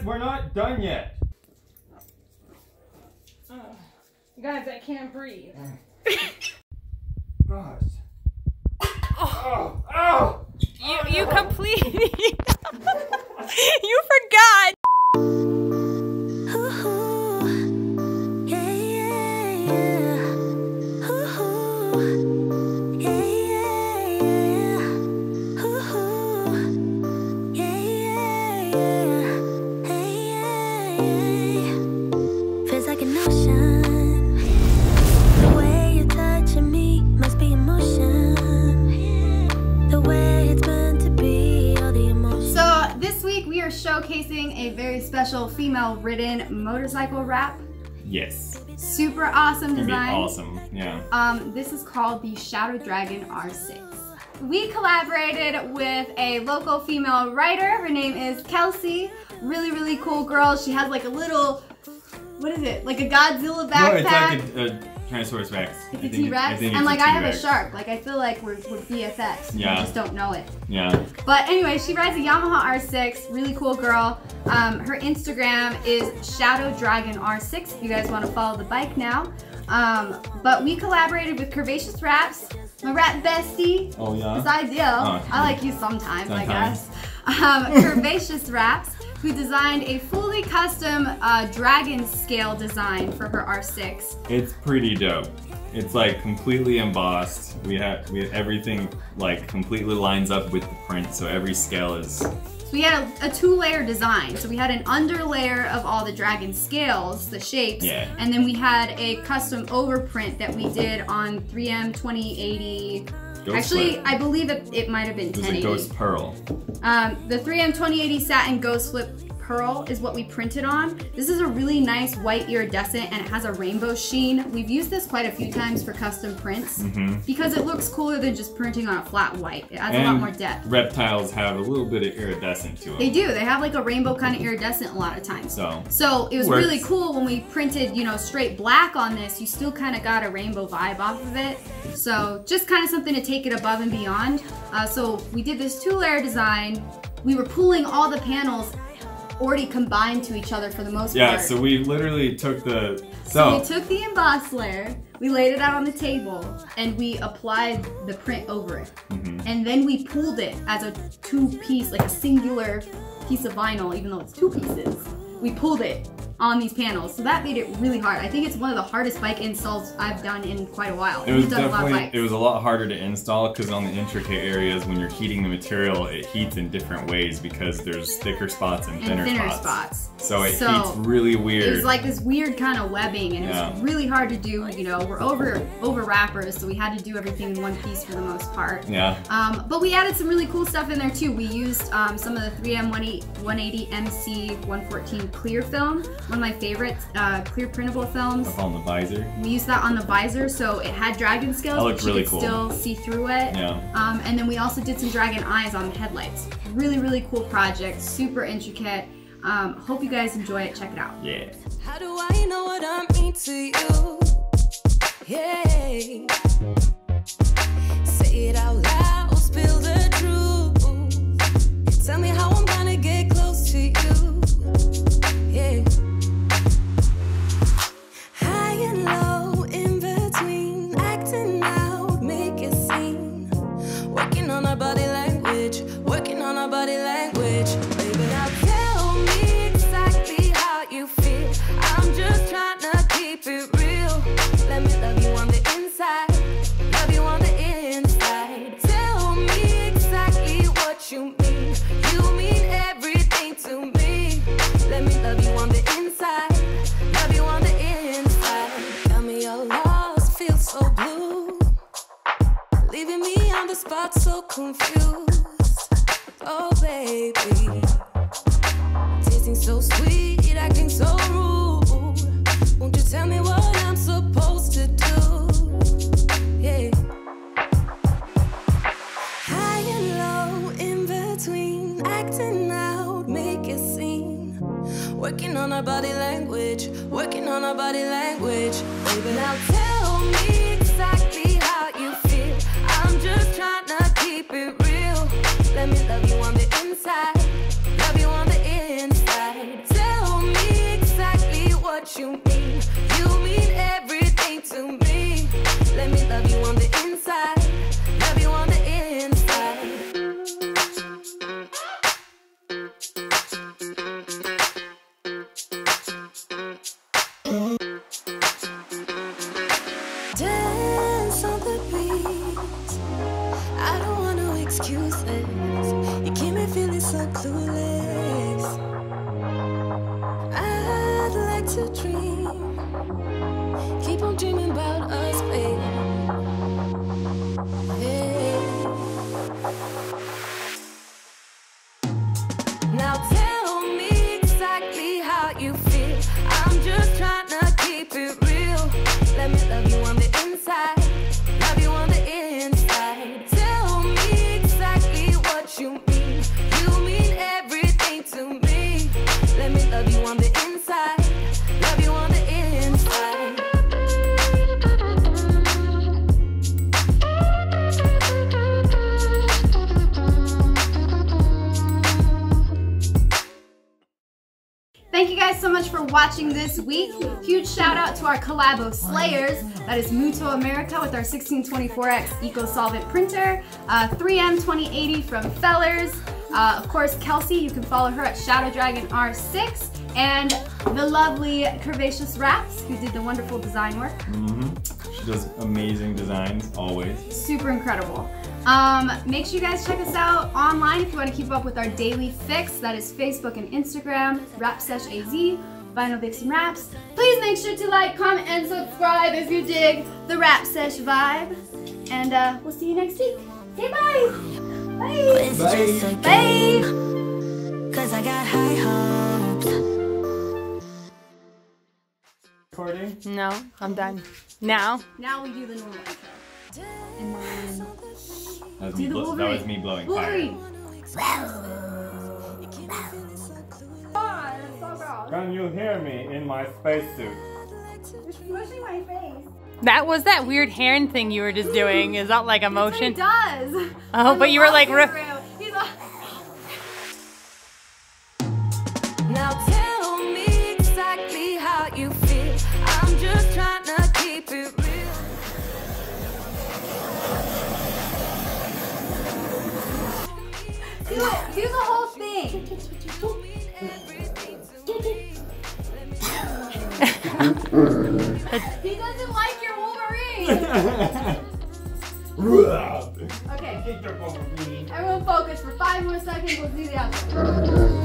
guys, we're not done yet. Guys, I can't breathe. Gosh. Oh. Oh. You completely. You forgot. Showcasing a very special female-ridden motorcycle wrap. Yes. Super awesome design. Awesome, yeah. This is called the Shadow Dragon R6. We collaborated with a local female writer. Her name is Kelsey. Really, really cool girl. She has like a little, what is it? Like a Godzilla backpack. No, it's like a Tyrannosaurus Rex. It's a T-Rex. And like I have a shark. Like I feel like we're BFFs. Yeah. We just don't know it. Yeah. But anyway, she rides a Yamaha R6. Really cool girl. Her Instagram is Shadow Dragon R6. If you guys want to follow the bike now. But we collaborated with Curvaceous Wraps, my rap bestie. Oh yeah. It's ideal. Oh, I like you sometimes, I guess. Curvaceous Wraps, who designed a fully custom dragon scale design for her R6. It's pretty dope. It's like completely embossed. We have everything like completely lines up with the print, so every scale is. So we had a two-layer design. So we had an underlayer of all the dragon scales, the shapes, yeah. And then we had a custom overprint that we did on 3M 2080. Ghost Actually, Slip. I believe it might have been 1080. It was a Ghost Pearl. The 3M 2080 Satin Ghost Slip Pearl is what we printed on. This is a really nice white iridescent and it has a rainbow sheen. We've used this quite a few times for custom prints because it looks cooler than just printing on a flat white. It adds a lot more depth. Reptiles have a little bit of iridescent to them. They do. They have like a rainbow kind of iridescent a lot of times. So it was really cool when we printed, you know, straight black on this. You still kind of got a rainbow vibe off of it. So just kind of something to take it above and beyond. So we did this two-layer design. We were pulling all the panels already combined to each other for the most part. Yeah, so we literally took the... So we took the embossed layer, we laid it out on the table, and we applied the print over it. And then we pulled it as a two-piece, like a singular piece of vinyl, even though it's two pieces. We pulled it on these panels, so that made it really hard. I think it's one of the hardest bike installs I've done in quite a while. It was a lot harder to install because on the intricate areas, when you're heating the material, it heats in different ways because there's thicker spots and thinner spots. So it heats really weird. It was like this weird kind of webbing, and it was really hard to do. You know, we're over wrappers, so we had to do everything in one piece for the most part. Yeah. But we added some really cool stuff in there too. We used some of the 3M 180 MC 114 clear film. One of my favorite clear printable films. Up on the visor. We used that on the visor, so it had dragon scales. That looked really cool. You could still see through it. Yeah. And then we also did some dragon eyes on the headlights. Really, really cool project. Super intricate. Hope you guys enjoy it. Check it out. Yeah. How do I know what I mean to you? Yeah. Say it out loud. Spill the truth. Tell me how I'm gonna get close to you. Yeah. So confused, oh baby, tasting so sweet, acting so rude, won't you tell me what I'm supposed to do, yeah, high and low, in between, acting out, make a scene, working on our body language, working on our body language, baby, now tell me exactly how you feel, I'm just trying to keep it real. Let me love you on the inside. Love you on the inside. excuses. You keep me feeling so clueless. I'd like to dream, keep on dreaming about us, babe. Yeah. Now tell me exactly how you feel. I'm just trying to keep it real. Let me love you on the inside. Thank you guys so much for watching this week. Huge shout out to our collabo Slayers. That is Muto America with our 1624X Eco Solvent printer, 3M 2080 from Fellers, of course Kelsey, you can follow her at Shadow Dragon R6, and the lovely Curvaceous Wraps, who did the wonderful design work. She does amazing designs, always. Super incredible. Make sure you guys check us out online if you want to keep up with our daily fix. That is Facebook and Instagram, RapSesh AZ, Vinyl Vixen Wraps. Please make sure to like, comment, and subscribe if you dig the RapSesh vibe. And we'll see you next week. Say bye! Bye! Bye! Bye! 'Cause I got high hopes. Recording? No, I'm done. Now we do the normal intro. And then that was me blowing fire. Can you hear me in my spacesuit? You're pushing my face. That was that weird hand thing you were just doing. Is that like a motion? It does. Oh, but you were like. Now tell me exactly how you feel. I'm just trying to keep it real. Do the whole thing. He doesn't like your Wolverine. Okay. I will focus for 5 more seconds. We'll do the outro.